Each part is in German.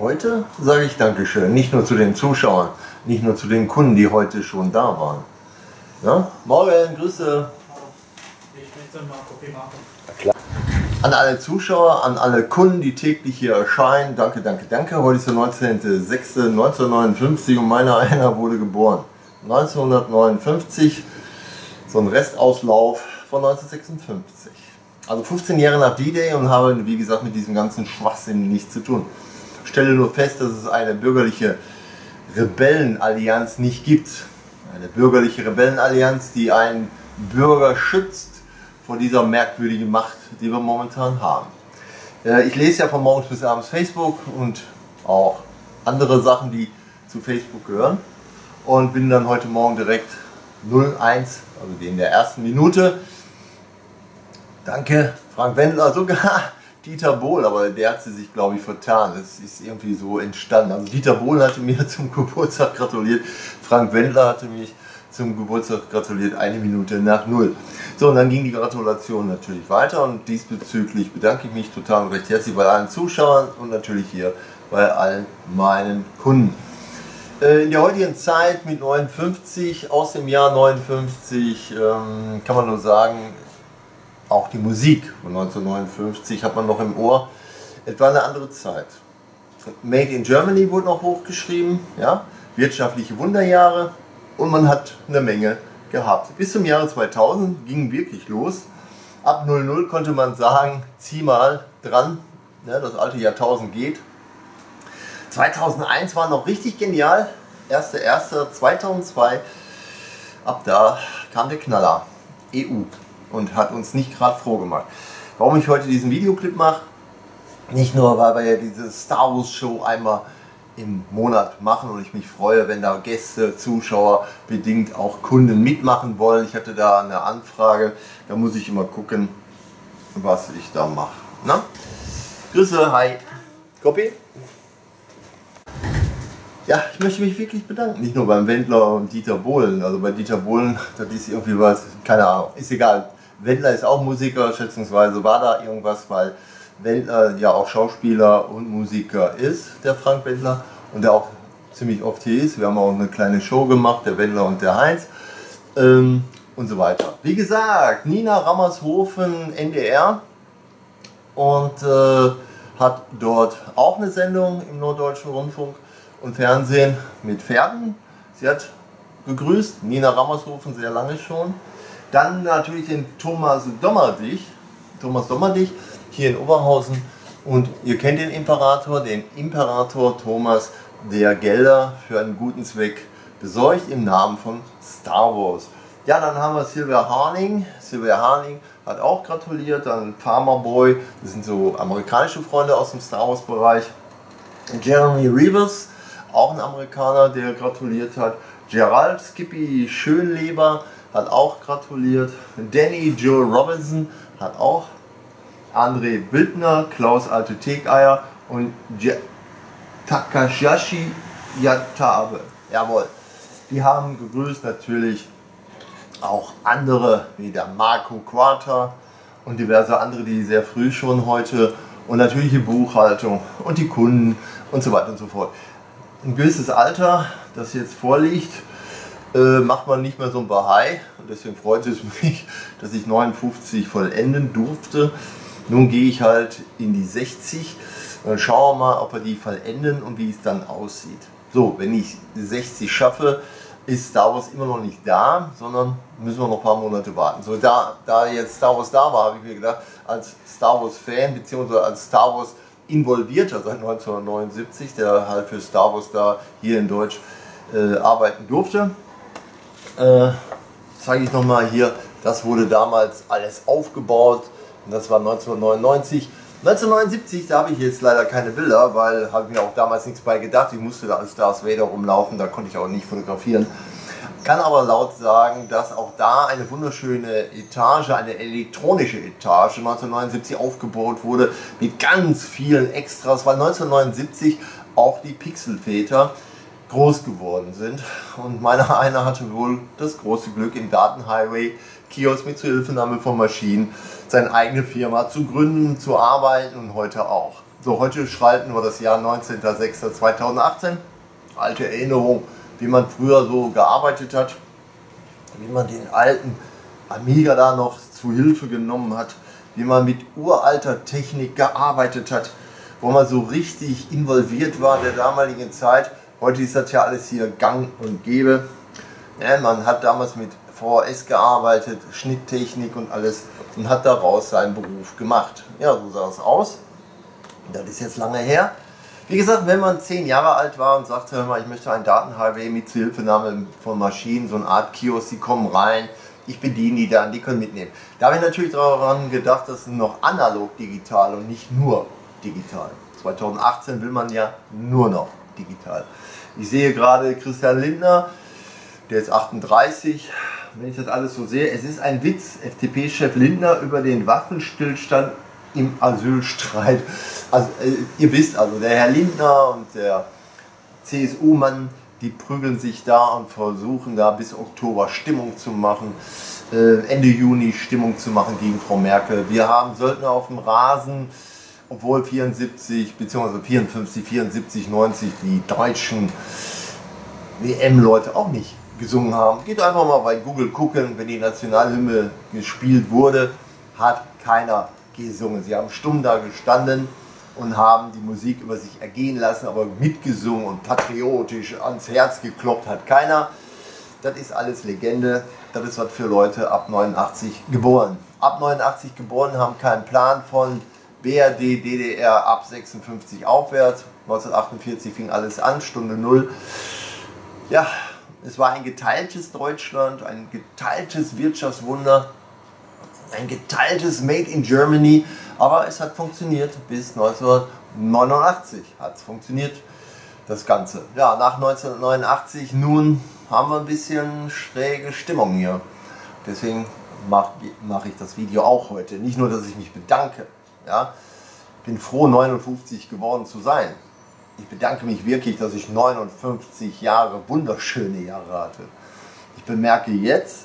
Heute sage ich Dankeschön, nicht nur zu den Zuschauern, nicht nur zu den Kunden, die heute schon da waren. Ja? Morgen, Grüße! Ich möchte mal Kopie machen. Na klar. An alle Zuschauer, an alle Kunden, die täglich hier erscheinen, danke, danke, danke. Heute ist der 19.06.1959 und meiner einer wurde geboren. 1959, so ein Restauslauf von 1956. Also 15 Jahre nach D-Day und habe, wie gesagt, mit diesem ganzen Schwachsinn nichts zu tun. Ich stelle nur fest, dass es eine bürgerliche Rebellenallianz nicht gibt. Eine bürgerliche Rebellenallianz, die einen Bürger schützt vor dieser merkwürdigen Macht, die wir momentan haben. Ich lese ja von morgens bis abends Facebook und auch andere Sachen, die zu Facebook gehören. Und bin dann heute Morgen direkt 01, also in der ersten Minute. Danke, Frank Wendler, sogar Dieter Bohlen, aber der hat sie sich, glaube ich, vertan. Das ist irgendwie so entstanden. Also Dieter Bohlen hatte mir zum Geburtstag gratuliert, Frank Wendler hatte mich zum Geburtstag gratuliert, 1 Minute nach 0. So, und dann ging die Gratulation natürlich weiter und diesbezüglich bedanke ich mich total und recht herzlich bei allen Zuschauern und natürlich hier bei allen meinen Kunden. In der heutigen Zeit mit 59, aus dem Jahr 59, kann man nur sagen, auch die Musik von 1959 hat man noch im Ohr. Es war eine andere Zeit. Made in Germany wurde noch hochgeschrieben, ja? Wirtschaftliche Wunderjahre und man hat eine Menge gehabt. Bis zum Jahre 2000 ging wirklich los. Ab 00 konnte man sagen, zieh mal dran, ja, das alte Jahrtausend geht. 2001 war noch richtig genial, 1.1.2002, ab da kam der Knaller, EU. Und hat uns nicht gerade froh gemacht. Warum ich heute diesen Videoclip mache? Nicht nur, weil wir ja diese Star Wars Show einmal im Monat machen und ich mich freue, wenn da Gäste, Zuschauer, bedingt auch Kunden mitmachen wollen. Ich hatte da eine Anfrage, da muss ich immer gucken, was ich da mache. Na? Grüße, hi. Copy? Ja, ich möchte mich wirklich bedanken, nicht nur beim Wendler und Dieter Bohlen. Also bei Dieter Bohlen, das ist irgendwie was, keine Ahnung, ist egal. Wendler ist auch Musiker, schätzungsweise war da irgendwas, weil Wendler ja auch Schauspieler und Musiker ist, der Frank Wendler, und der auch ziemlich oft hier ist. Wir haben auch eine kleine Show gemacht, der Wendler und der Heinz und so weiter. Wie gesagt, Nina Rammershofen, NDR, und hat dort auch eine Sendung im Norddeutschen Rundfunk und Fernsehen mit Pferden. Sie hat gegrüßt, Nina Rammershofen, sehr lange schon. Dann natürlich den Thomas Dommerdich, hier in Oberhausen. Und ihr kennt den Imperator Thomas, der Gelder für einen guten Zweck besorgt im Namen von Star Wars. Ja, dann haben wir Silvia Harning. Silvia Harning hat auch gratuliert. Dann Farmer Boy, das sind so amerikanische Freunde aus dem Star Wars Bereich. Jeremy Reeves, auch ein Amerikaner, der gratuliert hat. Gerald Skippy Schönleber hat auch gratuliert. Danny Joe Robinson hat auch. André Büttner, Klaus Alte Tegeier und Takashi Yatabe. Jawohl. Die haben gegrüßt, natürlich auch andere, wie der Marco Quarta und diverse andere, die sehr früh schon heute, und natürlich die Buchhaltung und die Kunden und so weiter und so fort. Ein gewisses Alter, das jetzt vorliegt, macht man nicht mehr so ein Bahai. Und deswegen freut es mich, dass ich 59 vollenden durfte. Nun gehe ich halt in die 60 und schaue mal, ob wir die vollenden und wie es dann aussieht. So, wenn ich 60 schaffe, ist Star Wars immer noch nicht da, sondern müssen wir noch ein paar Monate warten. So, da jetzt Star Wars da war, habe ich mir gedacht, als Star Wars Fan bzw. als Star Wars Involvierter seit 1979, der halt für Star Wars da hier in Deutsch arbeiten durfte, zeige ich nochmal hier, das wurde damals alles aufgebaut und das war 1999. 1979, da habe ich jetzt leider keine Bilder, weil habe ich mir auch damals nichts bei gedacht. Ich musste da als Darth Vader rumlaufen, da konnte ich auch nicht fotografieren. Kann aber laut sagen, dass auch da eine wunderschöne Etage, eine elektronische Etage 1979 aufgebaut wurde mit ganz vielen Extras, weil 1979 auch die Pixelväter groß geworden sind. Und meiner einer hatte wohl das große Glück, im Datenhighway Kiosk mit Zuhilfenahme von Maschinen seine eigene Firma zu gründen, zu arbeiten und heute auch. So, heute schreiten wir das Jahr 19.06.2018. Alte Erinnerung, wie man früher so gearbeitet hat, wie man den alten Amiga da noch zu Hilfe genommen hat, wie man mit uralter Technik gearbeitet hat, wo man so richtig involviert war in der damaligen Zeit. Heute ist das ja alles hier gang und gäbe. Ja, man hat damals mit VHS gearbeitet, Schnitttechnik und alles und hat daraus seinen Beruf gemacht. Ja, so sah es aus. Das ist jetzt lange her. Wie gesagt, wenn man 10 Jahre alt war und sagte, hör mal, ich möchte einen Datenhighway mit Zuhilfenahme von Maschinen, so eine Art Kiosk, die kommen rein, ich bediene die dann, die können mitnehmen. Da habe ich natürlich daran gedacht, das ist noch analog digital und nicht nur digital. 2018 will man ja nur noch digital. Ich sehe gerade Christian Lindner, der ist 38, wenn ich das alles so sehe. Es ist ein Witz, FDP-Chef Lindner über den Waffenstillstand im Asylstreit. Also, ihr wisst, also der Herr Lindner und der CSU-Mann, die prügeln sich da und versuchen da bis Oktober Stimmung zu machen, Ende Juni Stimmung zu machen gegen Frau Merkel. Wir haben Söldner auf dem Rasen, obwohl 74 bzw. 54, 74, 90 die deutschen WM-Leute auch nicht gesungen haben. Geht einfach mal bei Google gucken, wenn die Nationalhymne gespielt wurde, hat keiner gesungen. Sie haben stumm da gestanden und haben die Musik über sich ergehen lassen, aber mitgesungen und patriotisch ans Herz gekloppt hat keiner. Das ist alles Legende. Das ist was für Leute ab 89 geboren. Ab 89 geboren haben keinen Plan von BRD, DDR, ab 56 aufwärts. 1948 fing alles an, Stunde Null. Ja, es war ein geteiltes Deutschland, ein geteiltes Wirtschaftswunder. Ein geteiltes Made in Germany, aber es hat funktioniert bis 1989 hat es funktioniert, das Ganze. Ja, nach 1989 nun haben wir ein bisschen schräge Stimmung hier. Deswegen mache ich das Video auch heute. Nicht nur, dass ich mich bedanke. Ja, bin froh, 59 geworden zu sein. Ich bedanke mich wirklich, dass ich 59 Jahre, wunderschöne Jahre hatte. Ich bemerke jetzt,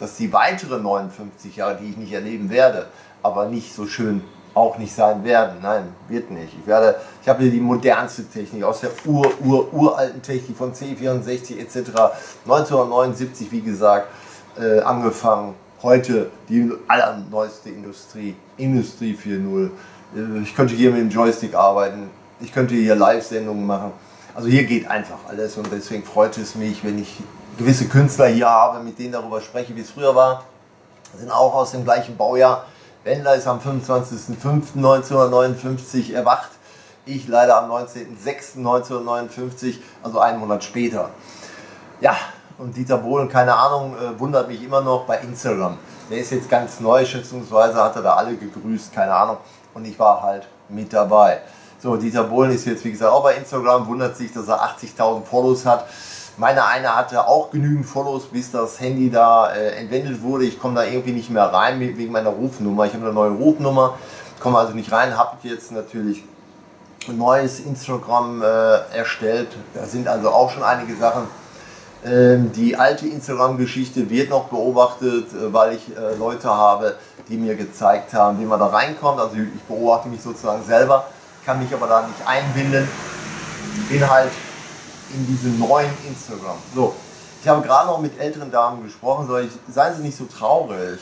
dass die weiteren 59 Jahre, die ich nicht erleben werde, aber nicht so schön auch nicht sein werden. Nein, wird nicht. Ich habe hier die modernste Technik aus der uralten Technik von C64 etc. 1979, wie gesagt, angefangen. Heute die allerneueste Industrie, Industrie 4.0. Ich könnte hier mit dem Joystick arbeiten. Ich könnte hier Live-Sendungen machen. Also hier geht einfach alles und deswegen freut es mich, wenn ich gewisse Künstler hier habe, mit denen darüber spreche, wie es früher war, sind auch aus dem gleichen Baujahr. Wendler ist am 25.05.1959 erwacht, ich leider am 19.06.1959, also einen Monat später. Ja, und Dieter Bohlen, keine Ahnung, wundert mich immer noch bei Instagram. Der ist jetzt ganz neu, schätzungsweise hat er da alle gegrüßt, keine Ahnung, und ich war halt mit dabei. So, Dieter Bohlen ist jetzt, wie gesagt, auch bei Instagram, wundert sich, dass er 80.000 Follows hat. Meine eine hatte auch genügend Follows, bis das Handy da entwendet wurde. Ich komme da irgendwie nicht mehr rein wegen meiner Rufnummer. Ich habe eine neue Rufnummer, komme also nicht rein, habe jetzt natürlich ein neues Instagram erstellt. Da sind also auch schon einige Sachen. Die alte Instagram-Geschichte wird noch beobachtet, weil ich Leute habe, die mir gezeigt haben, wie man da reinkommt. Also ich beobachte mich sozusagen selber, kann mich aber da nicht einbinden. Bin halt in diesem neuen Instagram. So, ich habe gerade noch mit älteren Damen gesprochen, seien Sie nicht so traurig.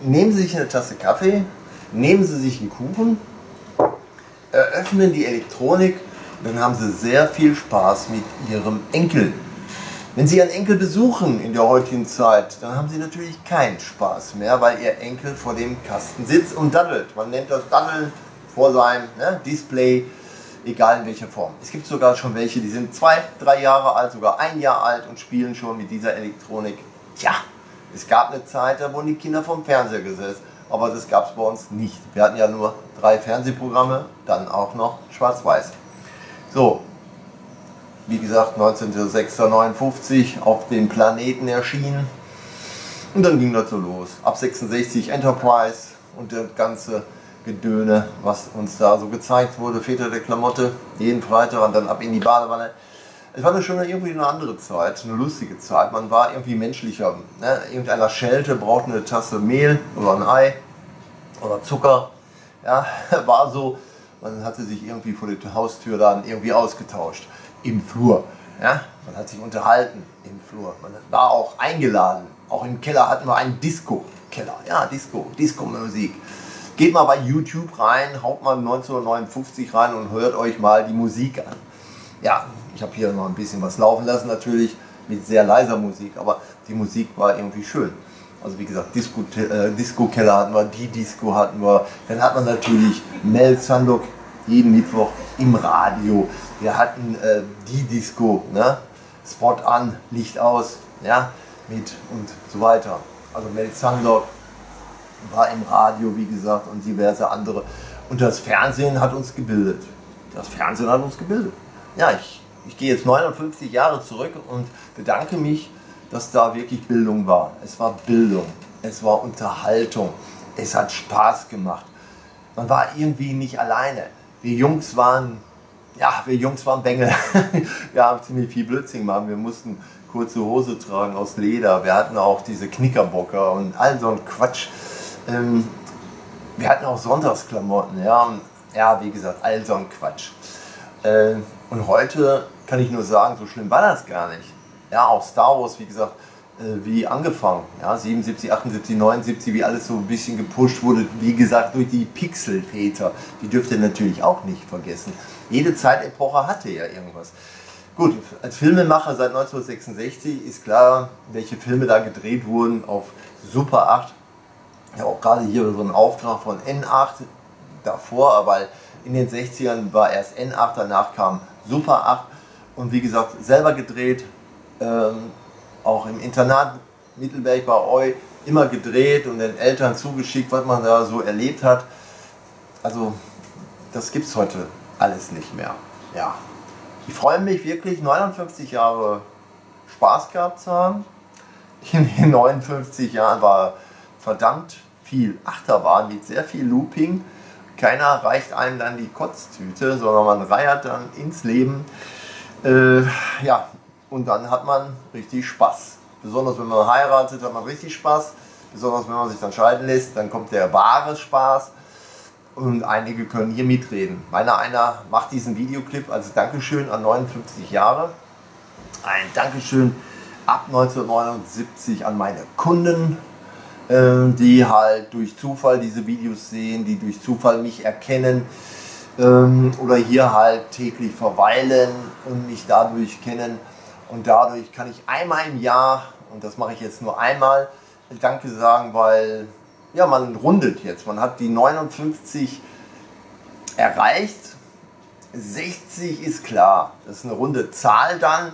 Nehmen Sie sich eine Tasse Kaffee, nehmen Sie sich einen Kuchen, eröffnen die Elektronik und dann haben Sie sehr viel Spaß mit Ihrem Enkel. Wenn Sie Ihren Enkel besuchen in der heutigen Zeit, dann haben Sie natürlich keinen Spaß mehr, weil Ihr Enkel vor dem Kasten sitzt und daddelt. Man nennt das Daddeln vor seinem Display. Egal in welcher Form. Es gibt sogar schon welche, die sind 2, 3 Jahre alt, sogar 1 Jahr alt und spielen schon mit dieser Elektronik. Tja, es gab eine Zeit, da wurden die Kinder vom Fernseher gesetzt, aber das gab es bei uns nicht. Wir hatten ja nur 3 Fernsehprogramme, dann auch noch schwarz-weiß. So, wie gesagt, 19.06.59 auf dem Planeten erschienen und dann ging das so los. Ab 66 Enterprise und das ganze Gedöne, was uns da so gezeigt wurde, Väter der Klamotte, jeden Freitag und dann ab in die Badewanne. Es war schon irgendwie eine andere Zeit, eine lustige Zeit, man war irgendwie menschlicher. Ne? Irgendeiner Schelte braucht eine Tasse Mehl oder ein Ei oder Zucker, ja, war so und dann hat sie sich irgendwie vor der Haustür dann irgendwie ausgetauscht, im Flur. Ja? Man hat sich unterhalten im Flur, man war auch eingeladen, auch im Keller hatten wir einen Disco-Keller, ja, Disco-Musik. Geht mal bei YouTube rein, haut mal 1959 rein und hört euch mal die Musik an. Ja, ich habe hier noch ein bisschen was laufen lassen natürlich, mit sehr leiser Musik, aber die Musik war irgendwie schön. Also wie gesagt, Disco-Keller hatten wir, die Disco hatten wir. Dann hat man natürlich Mel Zandor jeden Mittwoch im Radio. Wir hatten die Disco, ne? Spot an, Licht aus, ja, mit und so weiter. Also Mel Zandor war im Radio, wie gesagt, und diverse andere. Und das Fernsehen hat uns gebildet. Das Fernsehen hat uns gebildet. Ja, ich gehe jetzt 59 Jahre zurück und bedanke mich, dass da wirklich Bildung war. Es war Bildung, es war Unterhaltung, es hat Spaß gemacht. Man war irgendwie nicht alleine. Wir Jungs waren Bengel. Wir haben ziemlich viel Blödsinn gemacht. Wir mussten kurze Hose tragen aus Leder. Wir hatten auch diese Knickerbocker und all so ein Quatsch. Wir hatten auch Sonntagsklamotten. Ja, ja, wie gesagt, all so ein Quatsch. Und heute kann ich nur sagen, so schlimm war das gar nicht. Ja, auch Star Wars, wie gesagt, wie angefangen, ja, 77, 78, 79, wie alles so ein bisschen gepusht wurde, wie gesagt, durch die Pixelväter. Die dürft ihr natürlich auch nicht vergessen. Jede Zeitepoche hatte ja irgendwas. Gut, als Filmemacher seit 1966 ist klar, welche Filme da gedreht wurden auf Super 8. Ja, auch gerade hier so ein Auftrag von N8 davor, weil in den 60ern war erst N8, danach kam Super 8 und wie gesagt, selber gedreht. Auch im Internat Mittelberg bei Eu immer gedreht und den Eltern zugeschickt, was man da so erlebt hat. Also das gibt es heute alles nicht mehr. Ja. Ich freue mich wirklich, 59 Jahre Spaß gehabt zu haben. In den 59 Jahren war verdammt viel Achterbahn mit sehr viel Looping. Keiner reicht einem dann die Kotztüte, sondern man reiert dann ins Leben. Ja. Und dann hat man richtig Spaß. Besonders wenn man heiratet, hat man richtig Spaß. Besonders wenn man sich dann scheiden lässt, dann kommt der wahre Spaß. Und einige können hier mitreden. Meiner einer macht diesen Videoclip als Dankeschön an 59 Jahre. Ein Dankeschön ab 1979 an meine Kunden, die halt durch Zufall diese Videos sehen, die durch Zufall mich erkennen. Oder hier halt täglich verweilen und mich dadurch kennen. Und dadurch kann ich einmal im Jahr, und das mache ich jetzt nur einmal, Danke sagen, weil ja, man rundet jetzt. Man hat die 59 erreicht, 60 ist klar. Das ist eine runde Zahl dann.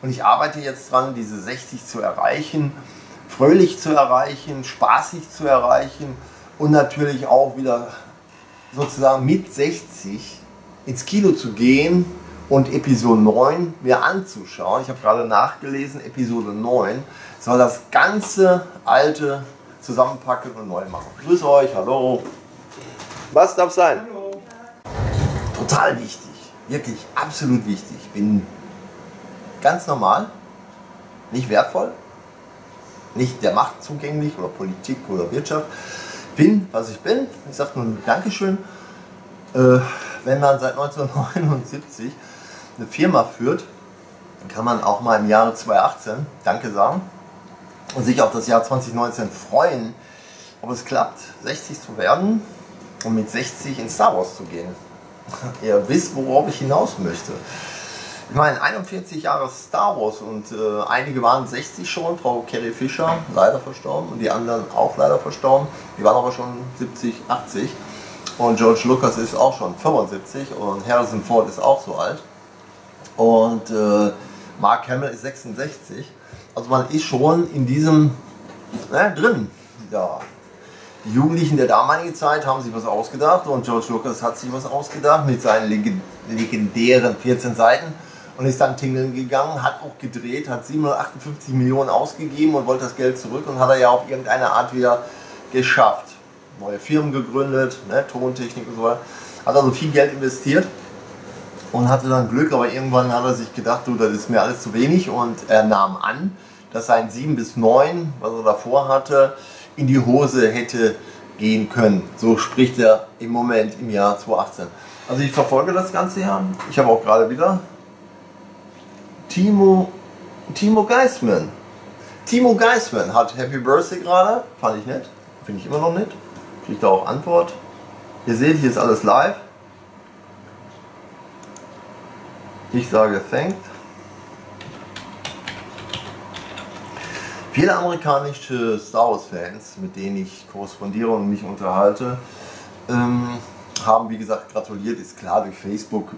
Und ich arbeite jetzt dran, diese 60 zu erreichen, fröhlich zu erreichen, spaßig zu erreichen und natürlich auch wieder sozusagen mit 60 ins Kino zu gehen und Episode 9 mir anzuschauen. Ich habe gerade nachgelesen, Episode 9 soll das ganze Alte zusammenpacken und neu machen. Grüß euch, hallo. Was darf sein? Hallo. Total wichtig, wirklich absolut wichtig. Ich bin ganz normal, nicht wertvoll, nicht der Macht zugänglich oder Politik oder Wirtschaft. Bin, was ich bin. Ich sage nur Dankeschön. Wenn man seit 1979 eine Firma führt, dann kann man auch mal im Jahre 2018 Danke sagen und sich auf das Jahr 2019 freuen, ob es klappt, 60 zu werden und mit 60 in Star Wars zu gehen. Ihr wisst, worauf ich hinaus möchte. Ich meine, 41 Jahre Star Wars und einige waren 60 schon, Frau Carrie Fisher, leider verstorben, und die anderen auch leider verstorben, die waren aber schon 70, 80. Und George Lucas ist auch schon 75 und Harrison Ford ist auch so alt. Und Mark Hamill ist 66. Also man ist schon in diesem drin. Ja. Die Jugendlichen der damaligen Zeit haben sich was ausgedacht und George Lucas hat sich was ausgedacht mit seinen legendären 14 Seiten und ist dann tingeln gegangen, hat auch gedreht, hat 758 Millionen ausgegeben und wollte das Geld zurück und hat er ja auf irgendeine Art wieder geschafft. Neue Firmen gegründet, ne, Tontechnik und so weiter. Hat also viel Geld investiert und hatte dann Glück, aber irgendwann hat er sich gedacht, du, das ist mir alles zu wenig, und er nahm an, dass sein 7 bis 9, was er davor hatte, in die Hose hätte gehen können. So spricht er im Moment im Jahr 2018. Also ich verfolge das ganze Jahr. Ich habe auch gerade wieder Timo Geisman. Timo Geisman hat Happy Birthday gerade. Fand ich nett. Finde ich immer noch nett. Kriegt da auch Antwort. Ihr seht, hier ist alles live. Ich sage thanks. Viele amerikanische Star Wars Fans, mit denen ich korrespondiere und mich unterhalte, haben wie gesagt gratuliert, ist klar, durch Facebook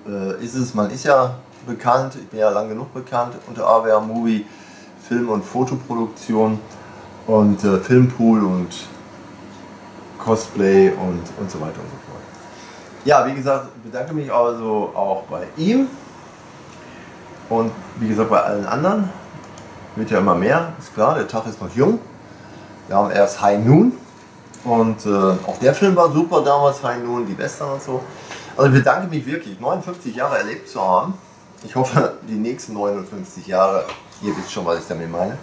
ist es, man ist ja bekannt, ich bin ja lang genug bekannt unter AWH Movie Film und Fotoproduktion und Filmpool und Cosplay und so weiter und so fort. Ja, wie gesagt, bedanke mich also auch bei ihm und wie gesagt bei allen anderen. Wird ja immer mehr, ist klar, der Tag ist noch jung. Wir haben erst High Noon und auch der Film war super damals, High Noon, die Western und so. Also ich bedanke mich wirklich, 59 Jahre erlebt zu haben. Ich hoffe, die nächsten 59 Jahre, ihr wisst schon, was ich damit meine,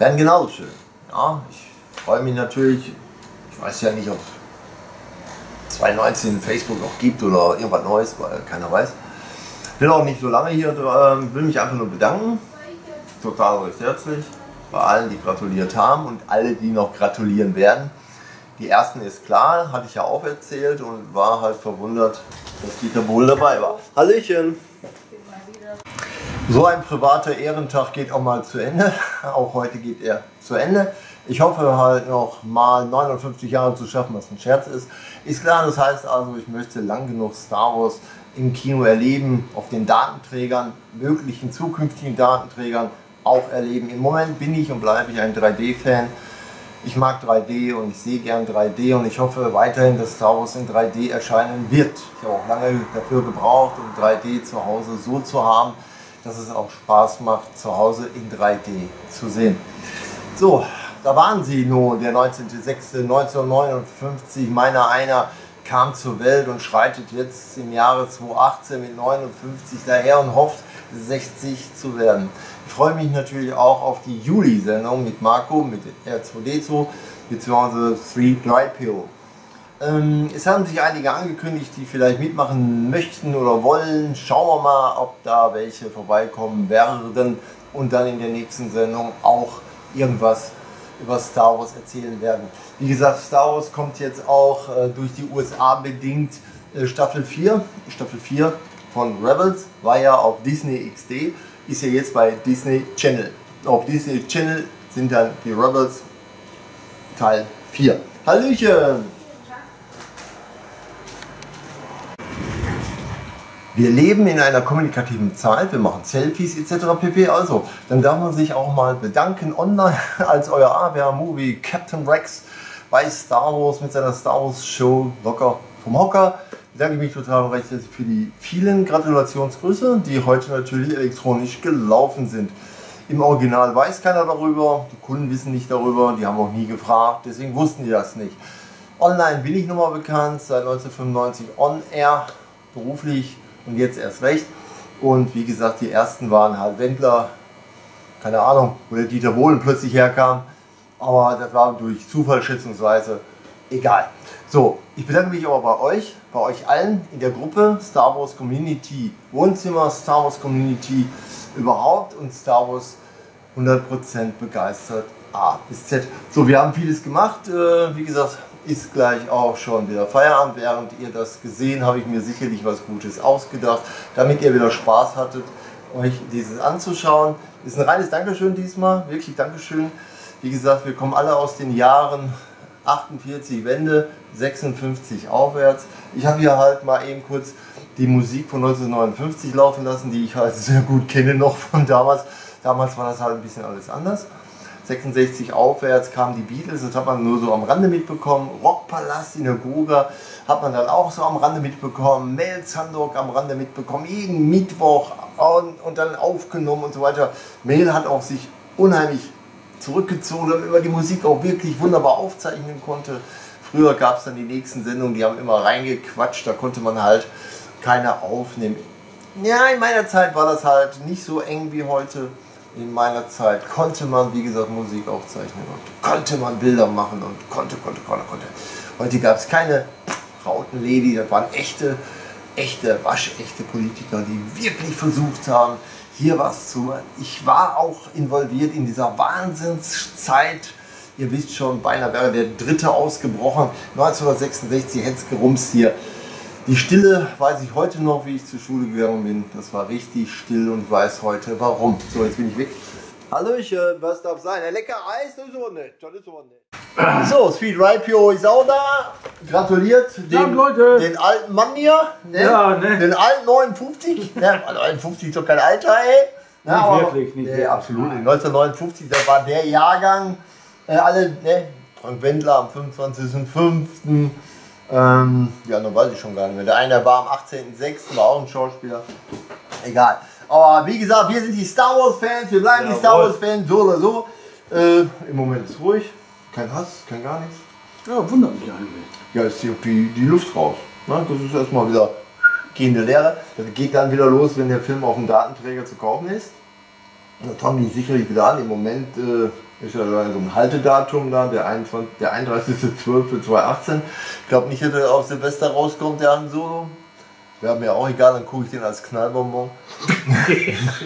werden genauso schön. Ja, ich freue mich natürlich, ich weiß ja nicht, ob 2019 Facebook noch gibt oder irgendwas Neues, weil keiner weiß. Ich will auch nicht so lange hier, will mich einfach nur bedanken. Total recht herzlich bei allen, die gratuliert haben und alle, die noch gratulieren werden. Die ersten ist klar, hatte ich ja auch erzählt und war halt verwundert, dass Dieter Bohlen dabei war. Hallöchen! So ein privater Ehrentag geht auch mal zu Ende. Auch heute geht er zu Ende. Ich hoffe halt noch mal 59 Jahre zu schaffen, was ein Scherz ist. Ist klar, das heißt also, ich möchte lang genug Star Wars im Kino erleben, auf den Datenträgern, möglichen zukünftigen Datenträgern auch erleben. Im Moment bin ich und bleibe ich ein 3D-Fan. Ich mag 3D und ich sehe gern 3D und ich hoffe weiterhin, dass Star Wars in 3D erscheinen wird. Ich habe auch lange dafür gebraucht, um 3D zu Hause so zu haben, dass es auch Spaß macht, zu Hause in 3D zu sehen. So, da waren sie nun, der 19.06.1959, meiner kam zur Welt und schreitet jetzt im Jahre 2018 mit 59 daher und hofft, 60 zu werden. Ich freue mich natürlich auch auf die Juli-Sendung mit Marco, mit R2D2 bzw. C-3PO. Es haben sich einige angekündigt, die vielleicht mitmachen möchten oder wollen. Schauen wir mal, ob da welche vorbeikommen werden und dann in der nächsten Sendung auch irgendwas über Star Wars erzählen werden. Wie gesagt, Star Wars kommt jetzt auch durch die USA bedingt Staffel 4. Staffel 4 von Rebels war ja auf Disney XD, ist ja jetzt bei Disney Channel. Auf Disney Channel sind dann die Rebels Teil 4. Hallöchen! Wir leben in einer kommunikativen Zeit, wir machen Selfies etc. pp. Also, dann darf man sich auch mal bedanken online als euer AWH-Movie Captain Rex bei Star Wars mit seiner Star Wars Show locker vom Hocker. Ich bedanke mich total recht herzlich für die vielen Gratulationsgrüße, die heute natürlich elektronisch gelaufen sind. Im Original weiß keiner darüber, die Kunden wissen nicht darüber, die haben auch nie gefragt, deswegen wussten die das nicht. Online bin ich nochmal bekannt, seit 1995 on air, beruflich. Und jetzt erst recht. Und wie gesagt, die ersten waren halt Wendler, keine Ahnung, wo der Dieter Bohlen plötzlich herkam. Aber das war durch Zufall schätzungsweise egal. So, ich bedanke mich aber bei euch allen in der Gruppe Star Wars Community Wohnzimmer, Star Wars Community überhaupt und Star Wars 100% begeistert A bis Z. So, wir haben vieles gemacht. Wie gesagt, ist gleich auch schon wieder Feierabend. Während ihr das gesehen, habe ich mir sicherlich was Gutes ausgedacht, damit ihr wieder Spaß hattet, euch dieses anzuschauen. Ist ein reines Dankeschön diesmal, wirklich Dankeschön. Wie gesagt, wir kommen alle aus den Jahren 48 Wende, 56 aufwärts. Ich habe hier halt mal eben kurz die Musik von 1959 laufen lassen, die ich halt sehr gut kenne noch von damals. Damals war das halt ein bisschen alles anders. 66 aufwärts kamen die Beatles, das hat man nur so am Rande mitbekommen. Rockpalast in der Gruga hat man dann auch so am Rande mitbekommen. Mel Zandor am Rande mitbekommen, jeden Mittwoch und dann aufgenommen und so weiter. Mel hat auch sich unheimlich zurückgezogen, damit man die Musik auch wirklich wunderbar aufzeichnen konnte. Früher gab es dann die nächsten Sendungen, die haben immer reingequatscht, da konnte man halt keine aufnehmen. Ja, in meiner Zeit war das halt nicht so eng wie heute. In meiner Zeit konnte man, wie gesagt, Musik aufzeichnen und konnte man Bilder machen und konnte. Heute gab es keine Krautenlady, das waren waschechte Politiker, die wirklich versucht haben, hier was zu machen. Ich war auch involviert in dieser Wahnsinnszeit. Ihr wisst schon, beinahe wäre der Dritte ausgebrochen. 1966 hätte es gerumst hier. Die Stille weiß ich heute noch, wie ich zur Schule gegangen bin. Das war richtig still und ich weiß heute warum. So, jetzt bin ich weg. Hallöchen, was darf sein? Ein lecker Eis, das ist aber nett. Das ist aber nett. So, C-3PO ist auch da. Gratuliert den alten Mann hier. Ne? Ja, ne? Den alten 59. Ne? 59 ist doch kein Alter, ey. Na, nicht aber, wirklich, nicht wirklich. Absolut. Nein. 1959, da war der Jahrgang. Alle, ne? Frank Wendler am 25.05. Ja, dann weiß ich schon gar nicht mehr. Der eine war am 18.06. war auch ein Schauspieler. Egal. Aber wie gesagt, wir sind die Star Wars Fans, wir bleiben die Star Wars Fans, so oder so. Im Moment ist ruhig, kein Hass, kein gar nichts. Ja, wundert mich eigentlich. Ja, ist die Luft raus. Ne? Das ist erstmal wieder gehende Leere. Das geht dann wieder los, wenn der Film auf dem Datenträger zu kaufen ist. Das haben die sicherlich wieder an. Im Moment ist ja so ein Haltedatum da, der 31.12.2018. Ich glaube nicht, dass er auf Silvester rauskommt, der Han Solo. Wäre mir auch egal, dann gucke ich den als Knallbonbon.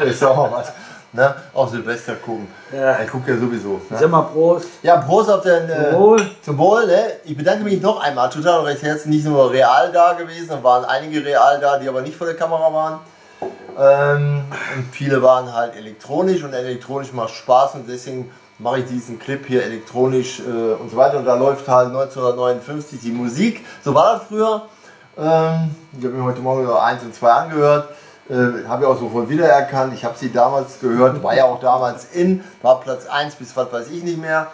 Ist auch mal was. Ne? Auf Silvester gucken. Ja. Ich gucke ja sowieso. Ne? Sag mal Prost. Ja, Prost auf den zum Wohl. Ne? Ich bedanke mich noch einmal total recht herzlich. Nicht nur real da gewesen, da waren einige real da, die aber nicht vor der Kamera waren. Und viele waren halt elektronisch und elektronisch macht Spaß und deswegen mache ich diesen Clip hier elektronisch und so weiter. Und da läuft halt 1959 die Musik. So war das früher. Ich habe mir heute Morgen 1 und 2 angehört, habe ich auch sofort wiedererkannt. Ich habe sie damals gehört, war ja auch damals in, war Platz 1 bis was weiß ich nicht mehr.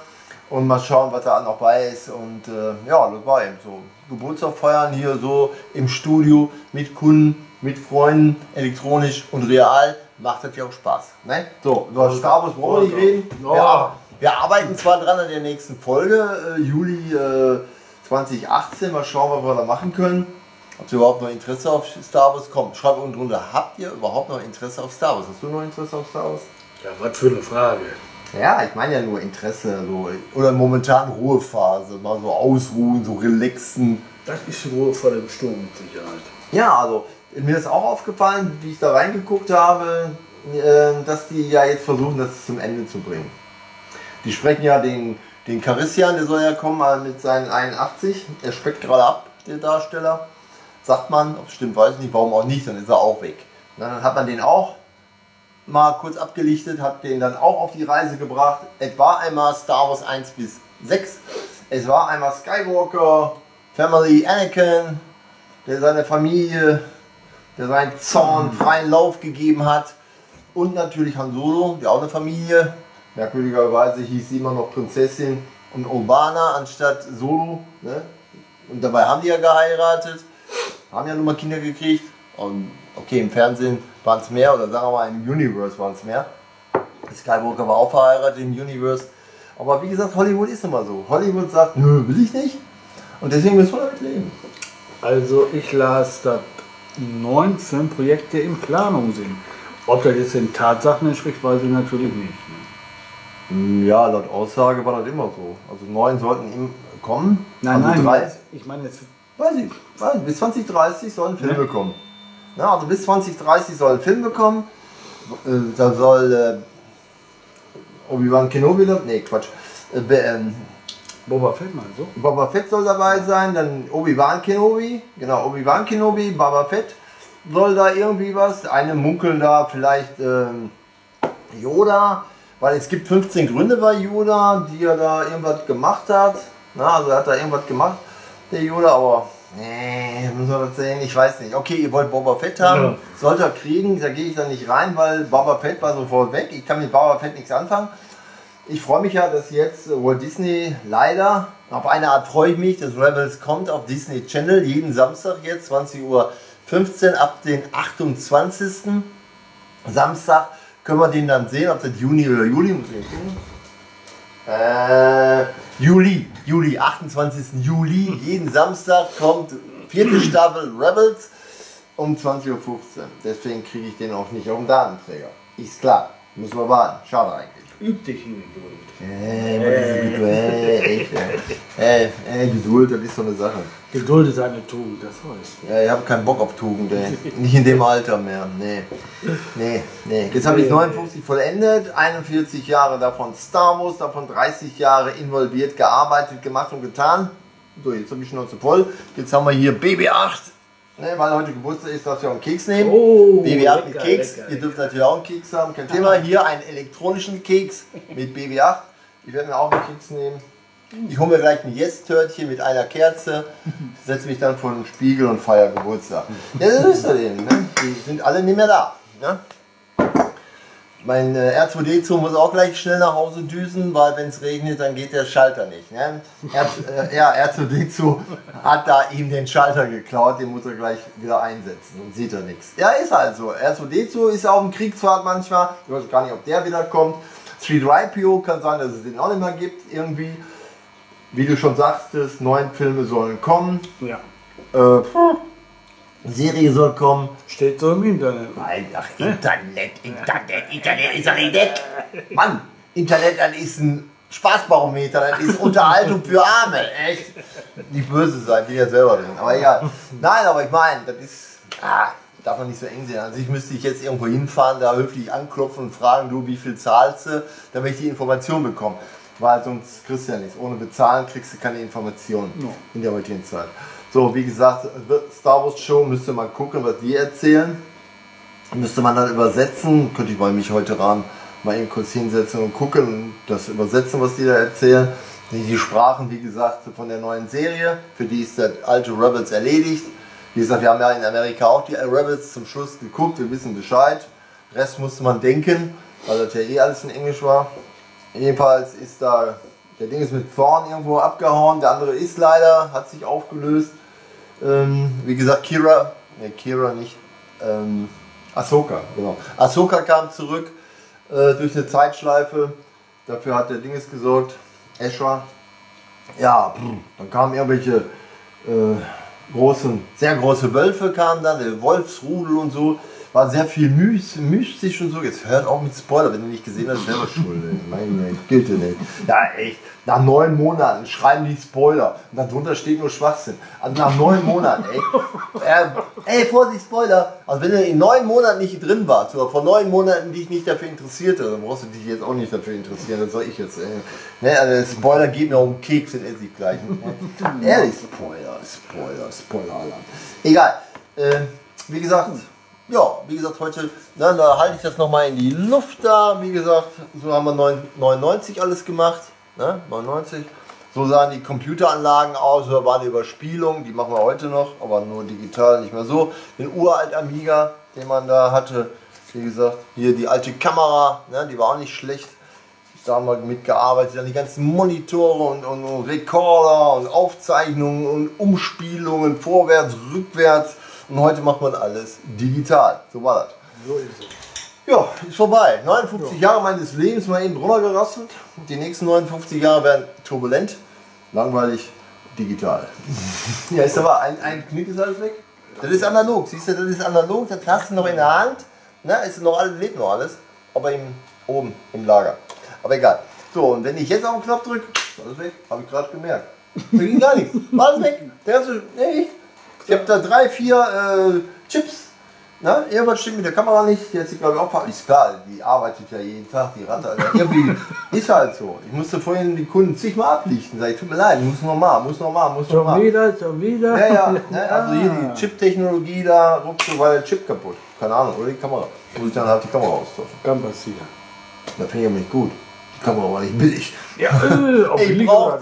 Und mal schauen, was da noch bei ist. Und ja, das war eben so. Geburtstag feiern hier so im Studio mit Kunden, mit Freunden, elektronisch und real, macht das ja auch Spaß. Ne? So, über Star Wars brauchen wir nicht reden. Ja, wir arbeiten zwar dran an der nächsten Folge, Juli 2018, mal schauen, was wir da machen können. Habt ihr überhaupt noch Interesse auf Star Wars? Komm, schreibt unten drunter, habt ihr überhaupt noch Interesse auf Star Wars? Hast du noch Interesse auf Star Wars? Ja, was für eine Frage. Ja, ich meine ja nur Interesse, so. Oder momentan Ruhephase, mal so ausruhen, so relaxen. Das ist die Ruhe vor dem Sturm mit Sicherheit. Ja, also mir ist auch aufgefallen, wie ich da reingeguckt habe, dass die ja jetzt versuchen, das zum Ende zu bringen. Die sprechen ja den Charissian, der soll ja kommen mit seinen 81, er speckt gerade ab, der Darsteller. Sagt man, ob es stimmt, weiß ich nicht, warum auch nicht, dann ist er auch weg. Na, dann hat man den auch mal kurz abgelichtet, hat den dann auch auf die Reise gebracht. Es war einmal Star Wars 1 bis 6, es war einmal Skywalker, Family Anakin, der seine Familie, der seinen Zorn freien Lauf gegeben hat. Und natürlich Han Solo, der auch eine Familie, merkwürdigerweise hieß sie immer noch Prinzessin und Obana anstatt Solo. Ne? Und dabei haben die ja geheiratet. Haben ja nun mal Kinder gekriegt und okay, im Fernsehen waren es mehr oder sagen wir mal im Universe waren es mehr. Skywalker war auch verheiratet im Universe, aber wie gesagt, Hollywood ist immer so. Hollywood sagt, nö, will ich nicht und deswegen müssen wir damit leben. Also ich las, dass 9 Filmprojekte in Planung sind. Ob das jetzt den Tatsachen entspricht, weiß ich natürlich nicht. Ne? Ja, laut Aussage war das immer so. Also 9 sollten kommen. Nein, also nein, ich meine jetzt... Weiß ich, bis 2030 sollen Filme kommen. Na, also bis 2030 sollen Filme kommen. Da soll Obi-Wan Kenobi, nee Quatsch, Boba Fett mal so. Boba Fett soll dabei sein, dann Obi-Wan Kenobi, genau, Obi-Wan Kenobi, Boba Fett soll da irgendwie was. Eine munkeln da vielleicht Yoda, weil es gibt 15 Gründe bei Yoda, die er da irgendwas gemacht hat. Na, also er hat da irgendwas gemacht. Der Yoda, aber nee, muss man das sehen, ich weiß nicht. Okay, ihr wollt Boba Fett haben, ja. Sollt ihr kriegen, da gehe ich dann nicht rein, weil Boba Fett war sofort weg. Ich kann mit Boba Fett nichts anfangen. Ich freue mich ja, dass jetzt Walt Disney leider, auf eine Art freue ich mich, dass Rebels kommt auf Disney Channel, jeden Samstag jetzt, 20:15 Uhr, ab den 28. Samstag können wir den dann sehen, ob das Juni oder Juli, muss ich gucken. Juli, 28. Juli, jeden Samstag kommt vierte Staffel Rebels um 20.15 Uhr. Deswegen kriege ich den auch nicht auf den Datenträger. Ist klar, müssen wir warten. Schade eigentlich. Üb dich in Geduld. Geduld, das ist so eine Sache. Geduld ist eine Tugend, das heißt. Ja, ich habe keinen Bock auf Tugend, ey. Nicht in dem Alter mehr, nee. Jetzt habe ich 59 vollendet, 41 Jahre davon Star Wars, davon 30 Jahre involviert, gearbeitet, gemacht und getan. So, jetzt habe ich Schnauze voll. Jetzt haben wir hier BB-8. Ne, weil heute Geburtstag ist, darfst du auch einen Keks nehmen. Oh, BB-8 mit Keks. Lecker, ihr dürft natürlich auch einen Keks haben. Kein Thema. Hier einen elektronischen Keks mit BB-8. Ich werde mir auch einen Keks nehmen. Ich hole mir gleich ein Yes-Törtchen mit einer Kerze. Setze mich dann vor den Spiegel und feiere Geburtstag. Ja, das ist das eben. Ne? Die sind alle nicht mehr da. Ne? Mein R2D2 muss auch gleich schnell nach Hause düsen, weil wenn es regnet, dann geht der Schalter nicht. Ne? R2D2 hat da ihm den Schalter geklaut, den muss er gleich wieder einsetzen und sieht er nichts. Ja, ist halt so. R2D2 ist auf dem Kriegsfahrt manchmal. Ich weiß gar nicht, ob der wieder kommt. C-3PO kann sein, dass es den auch nicht mehr gibt irgendwie. Wie du schon sagtest, 9 Filme sollen kommen. Ja. Serie soll kommen. Steht so im Internet. Ach, Internet. Mann, Internet, das ist ein Spaßbarometer, das ist Unterhaltung für Arme. Echt? Nicht böse sein, die ja selber drin. Aber egal. Nein, aber ich meine, das ist. Darf man nicht so eng sehen. Also ich müsste jetzt irgendwo hinfahren, da höflich anklopfen und fragen, du, wie viel zahlst du, damit ich die Information bekomme. Weil sonst kriegst du ja nichts. Ohne bezahlen kriegst du keine Informationen in der heutigen Zeit. So, wie gesagt, Star Wars Show müsste man gucken, was die erzählen. Müsste man dann übersetzen. Könnte ich mich heute ran mal eben kurz hinsetzen und gucken und das übersetzen, was die da erzählen. Die Sprachen, wie gesagt, von der neuen Serie. Für die ist der alte Rebels erledigt. Wie gesagt, wir haben ja in Amerika auch die Rebels zum Schluss geguckt. Wir wissen Bescheid. Rest musste man denken, weil das ja eh alles in Englisch war. Jedenfalls ist da... Der Ding ist mit Thorn irgendwo abgehauen. Der andere ist leider, hat sich aufgelöst. Wie gesagt, Ahsoka, genau. Ahsoka kam zurück durch eine Zeitschleife. Dafür hat der Ding ist gesorgt, Ezra. Ja, dann kamen irgendwelche sehr große Wölfe kamen dann, der Wolfsrudel und so. War sehr viel mystisch und so. Jetzt hört auch mit Spoiler, wenn du nicht gesehen hast, selber schuld. Meine gilt ja nicht. Ja echt, nach 9 Monaten schreiben die Spoiler und darunter steht nur Schwachsinn. Also nach 9 Monaten, ey, Vorsicht, Spoiler. Also wenn du in 9 Monaten nicht drin warst oder vor 9 Monaten dich nicht dafür interessierte, dann brauchst du dich jetzt auch nicht dafür interessieren. Das soll ich jetzt, ne, also Spoiler geht mir um Keks und esse ich gleich. Ehrlich, Spoiler-Alarm. Egal, wie gesagt... Ja, wie gesagt, heute, da halte ich das nochmal in die Luft da, wie gesagt, so haben wir 99 alles gemacht, ne? 99, so sahen die Computeranlagen aus, da war eine Überspielung, die machen wir heute noch, aber nur digital, nicht mehr so, den uralt Amiga, den man da hatte, wie gesagt, hier die alte Kamera, ne? Die war auch nicht schlecht, da haben wir mitgearbeitet, dann die ganzen Monitore und Rekorder und Aufzeichnungen und Umspielungen, vorwärts, rückwärts. Und heute macht man alles digital. So war das. So ist es. Ja, ist vorbei. 59 Jahre meines Lebens mal eben drüber gerasselt. Die nächsten 59 Jahre werden turbulent, langweilig, digital. Ja, ist aber ein Knick ist alles weg. Das ist analog. Siehst du, das ist analog. Das hast du noch in der Hand. Na, ist noch alles, lebt noch alles. Aber oben im Lager. Aber egal. So, und wenn ich jetzt auf den Knopf drücke, ist alles weg. Habe ich gerade gemerkt. Da ging gar nichts. War alles weg. Der ganze, nee. Ich habe da 3, 4 Chips. Ne? Irgendwas stimmt mit der Kamera nicht. Die hat sich, glaube ich, auch ist klar, die arbeitet ja jeden Tag, die Ratte. Also irgendwie ist halt so. Ich musste vorhin die Kunden zigmal ablichten. Sag ich, tut mir leid, ich muss nochmal, muss nochmal. Schon wieder. Ja, ne? Also hier die Chip-Technologie da, ruckzuck war der Chip kaputt. Keine Ahnung, oder die Kamera. Muss ich dann halt die Kamera austauschen. Kann passieren. Da finde ich aber nicht gut. Die Kamera war nicht billig. Ja, ich brauch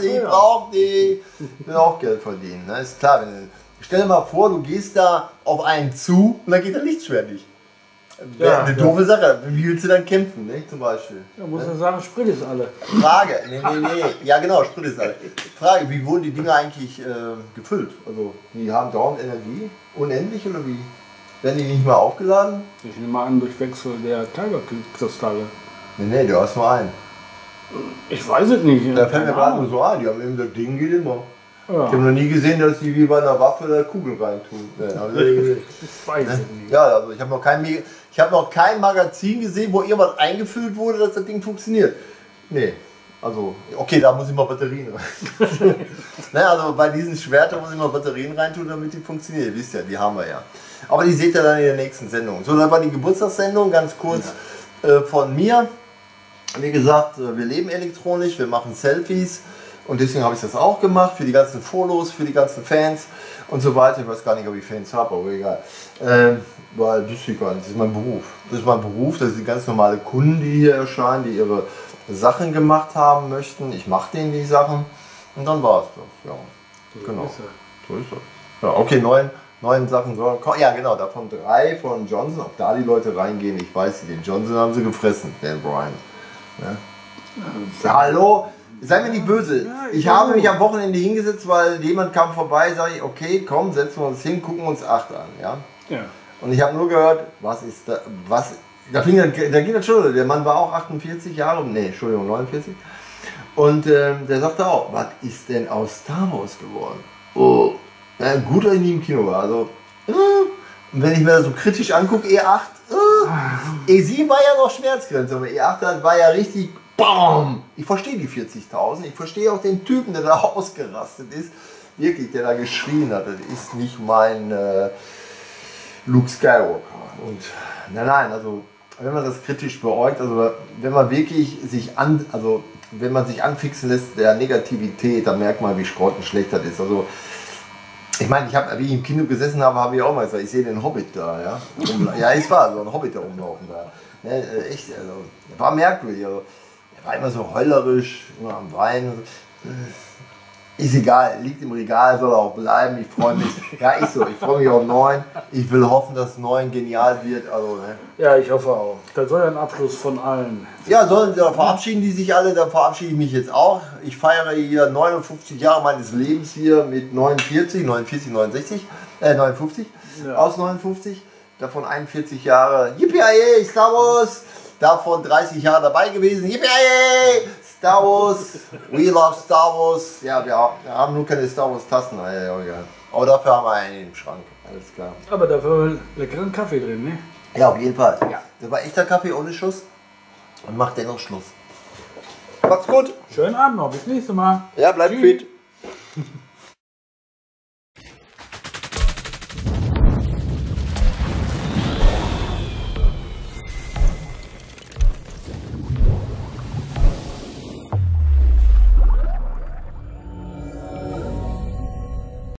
die. Ich will auch Geld verdienen. Ne? Ist klar, wenn stell dir mal vor, du gehst da auf einen zu und dann geht er lichtschwerlich. Ja, eine doofe Sache. Wie willst du dann kämpfen, ne? Zum Beispiel? Ja, muss man sagen, Sprit ist alle. Frage, nee. Ja genau, Sprit ist alle. Frage, wie wurden die Dinger eigentlich gefüllt? Also, die haben dauernd Energie? Unendlich oder wie? Werden die nicht mal aufgeladen? Ich nehme mal an, durch Wechsel der Tigerkristalle. Nee, du hast nur einen. Ich weiß es nicht. Da fällt mir gerade nur so ein, die haben eben das Ding geht immer. Ja. Ich habe noch nie gesehen, dass die wie bei einer Waffe eine Kugel reintun. Ich weiß nicht. Ja, also ich habe noch kein Magazin gesehen, wo irgendwas eingefüllt wurde, dass das Ding funktioniert. Nee, also, okay, da muss ich mal Batterien rein. Naja, also bei diesen Schwertern muss ich mal Batterien reintun, damit die funktionieren. Ihr wisst ja, die haben wir ja. Aber die seht ihr dann in der nächsten Sendung. So, das war die Geburtstagssendung, ganz kurz von mir. Wie gesagt, wir leben elektronisch, wir machen Selfies. Und deswegen habe ich das auch gemacht, für die ganzen Fotos, für die ganzen Fans und so weiter. Ich weiß gar nicht, ob ich Fans habe, aber egal. Weil das ist gar nicht, das ist mein Beruf. Das ist mein Beruf, das sind ganz normale Kunden, die hier erscheinen, die ihre Sachen gemacht haben möchten. Ich mache denen die Sachen und dann war es das. Ja, so genau. Ist er. So ist das. Ja, okay, 9 Sachen sollen kommen. Ja, genau, davon 3 von Johnson. Ob da die Leute reingehen, ich weiß nicht. Den Johnson haben sie gefressen, den Brian. Ja. Ja, hallo? Sei mir nicht böse. Ja, ich habe mich am Wochenende hingesetzt, weil jemand kam vorbei, sage ich, okay, komm, setzen wir uns hin, gucken uns 8 an. Ja? Ja. Und ich habe nur gehört, was ist da, was, da ging das schon, der Mann war auch 48 Jahre, nee, Entschuldigung, 49. Und der sagte auch, was ist denn aus Star Wars geworden? Oh, ja, gut, dass ich nie im Kino war. Also, und wenn ich mir das so kritisch angucke, E8, E7 war ja noch Schmerzgrenze, aber E8 war ja richtig... BAM! Ich verstehe die 40.000, ich verstehe auch den Typen, der da ausgerastet ist, wirklich, der da geschrien hat, das ist nicht mein Luke Skywalker. Und nein, also wenn man das kritisch beäugt, also wenn man wirklich sich wenn man sich anfixen lässt der Negativität, dann merkt man, wie grottenschlecht das ist. Also ich meine, wie ich im Kino gesessen habe, habe ich auch mal gesagt, ich sehe den Hobbit da, ja. Ja, ist wahr, so ein Hobbit da rumlaufen da. Ne, echt, also war merkwürdig. Also, war immer so heulerisch, immer am Weinen. Ist egal, liegt im Regal, soll er auch bleiben. Ich freue mich. Ja, ist so. Ich freue mich auf 9. Ich will hoffen, dass 9 genial wird. Also, ne? Ja, ich hoffe auch. Das soll ja ein Abschluss von allen. Ja, da verabschieden die sich alle, da verabschiede ich mich jetzt auch. Ich feiere hier 59 Jahre meines Lebens hier mit 59. Ja. Aus 59. Davon 41 Jahre. Yippie, Star Wars! Davon 30 Jahre dabei gewesen. Yippie! Star Wars! We love Star Wars! Ja, wir haben nur keine Star Wars Tassen. Aber dafür haben wir einen im Schrank. Alles klar. Aber dafür haben wir leckeren Kaffee drin, ne? Ja, auf jeden Fall. Ja. Das war echter Kaffee ohne Schuss. Und macht dennoch Schluss. Macht's gut! Schönen Abend noch. Bis nächstes Mal. Ja, bleibt fit.